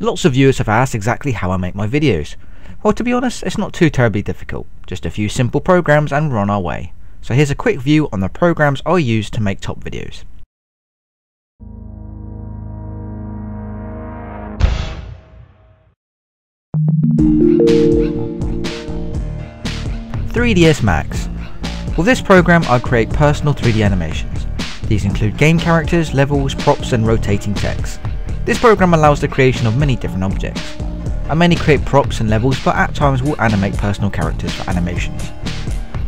Lots of viewers have asked exactly how I make my videos. Well, to be honest, it's not too terribly difficult. Just a few simple programs and we're on our way. So here's a quick view on the programs I use to make top videos. SaveFrom.net Max. With this program I create personal 3D animations. These include game characters, levels, props and rotating text. This program allows the creation of many different objects. I mainly create props and levels, but at times will animate personal characters for animations.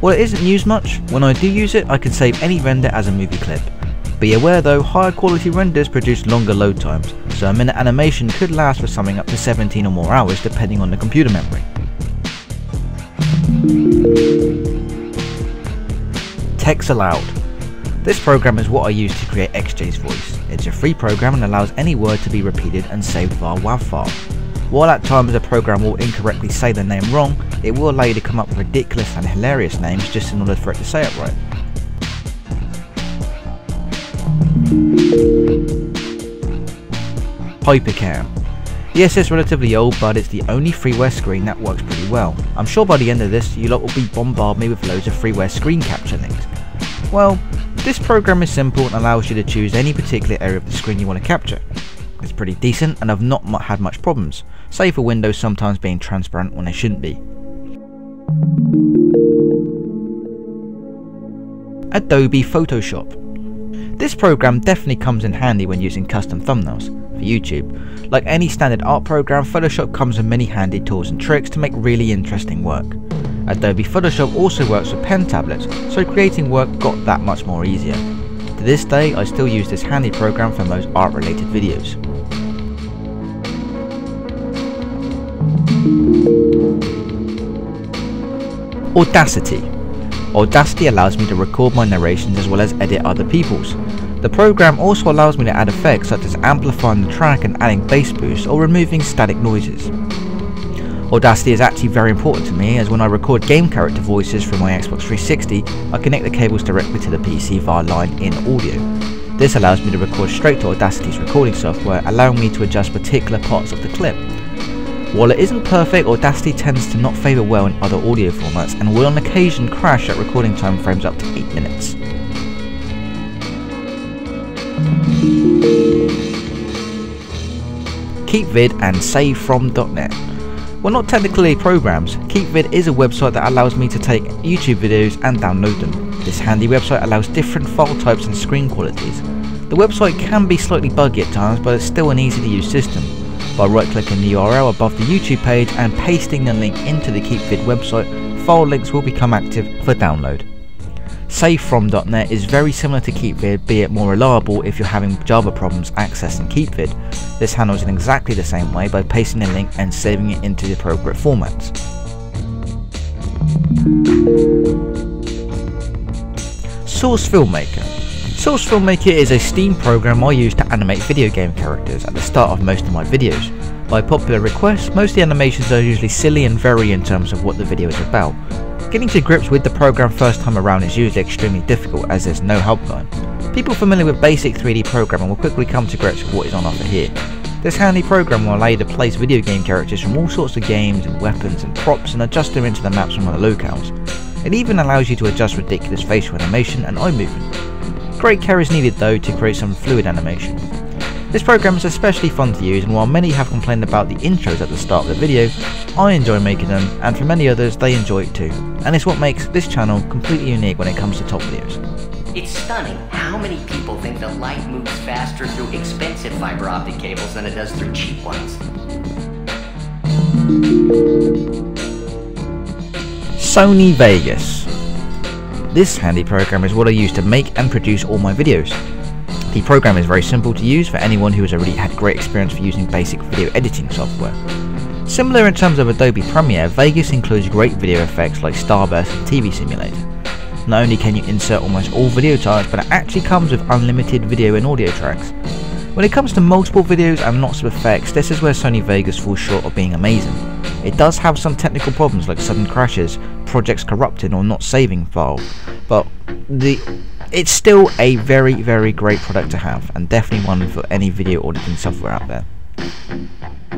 While it isn't used much, when I do use it I can save any render as a movie clip. Be aware though, higher quality renders produce longer load times, so a minute animation could last for something up to 17 or more hours depending on the computer memory. TextALoud. This program is what I use to create XJ's voice. It's a free program and allows any word to be repeated and saved via WAV file. While at times the program will incorrectly say the name wrong, it will allow you to come up with ridiculous and hilarious names just in order for it to say it right. Hypercam. Yes, it's relatively old, but it's the only freeware screen that works pretty well. I'm sure by the end of this, you lot will be bombarding me with loads of freeware screen capture links. Well, this program is simple and allows you to choose any particular area of the screen you want to capture. It's pretty decent and I've not had much problems, save for windows sometimes being transparent when they shouldn't be. Adobe Photoshop. This program definitely comes in handy when using custom thumbnails. YouTube. Like any standard art program, Photoshop comes with many handy tools and tricks to make really interesting work. Adobe Photoshop also works with pen tablets, so creating work got that much more easier. To this day, I still use this handy program for most art-related videos. Audacity. Audacity allows me to record my narrations as well as edit other people's. The program also allows me to add effects such as amplifying the track and adding bass boost or removing static noises. Audacity is actually very important to me, as when I record game character voices from my Xbox 360, I connect the cables directly to the PC via line-in audio. This allows me to record straight to Audacity's recording software, allowing me to adjust particular parts of the clip. While it isn't perfect, Audacity tends to not favour well in other audio formats and will on occasion crash at recording time frames up to 8 minutes. KeepVid and SaveFrom.net. Well, not technically programs, KeepVid is a website that allows me to take YouTube videos and download them. This handy website allows different file types and screen qualities. The website can be slightly buggy at times, but it's still an easy to use system. By right clicking the URL above the YouTube page and pasting the link into the KeepVid website, file links will become active for download. SaveFrom.net is very similar to KeepVid, be it more reliable if you're having Java problems accessing KeepVid. This handles it exactly the same way by pasting the link and saving it into the appropriate formats. Source Filmmaker. Source Filmmaker is a Steam program I use to animate video game characters at the start of most of my videos. By popular request, most of the animations are usually silly and vary in terms of what the video is about. Getting to grips with the program first time around is usually extremely difficult, as there's no help guide. People familiar with basic 3D programming will quickly come to grips with what is on offer here. This handy program will allow you to place video game characters from all sorts of games and weapons and props and adjust them into the maps from other locales. It even allows you to adjust ridiculous facial animation and eye movement. Great care is needed though to create some fluid animation. This program is especially fun to use, and while many have complained about the intros at the start of the video, I enjoy making them, and for many others they enjoy it too, and it's what makes this channel completely unique when it comes to top videos. It's stunning how many people think that light moves faster through expensive fiber optic cables than it does through cheap ones. Sony Vegas. This handy program is what I use to make and produce all my videos. The program is very simple to use for anyone who has already had great experience for using basic video editing software. Similar in terms of Adobe Premiere, Vegas includes great video effects like Starburst and TV Simulator. Not only can you insert almost all video types, but it actually comes with unlimited video and audio tracks. When it comes to multiple videos and lots of effects, this is where Sony Vegas falls short of being amazing. It does have some technical problems like sudden crashes, projects corrupting or not saving file, but it's still a very, very great product to have, and definitely one for any video auditing software out there.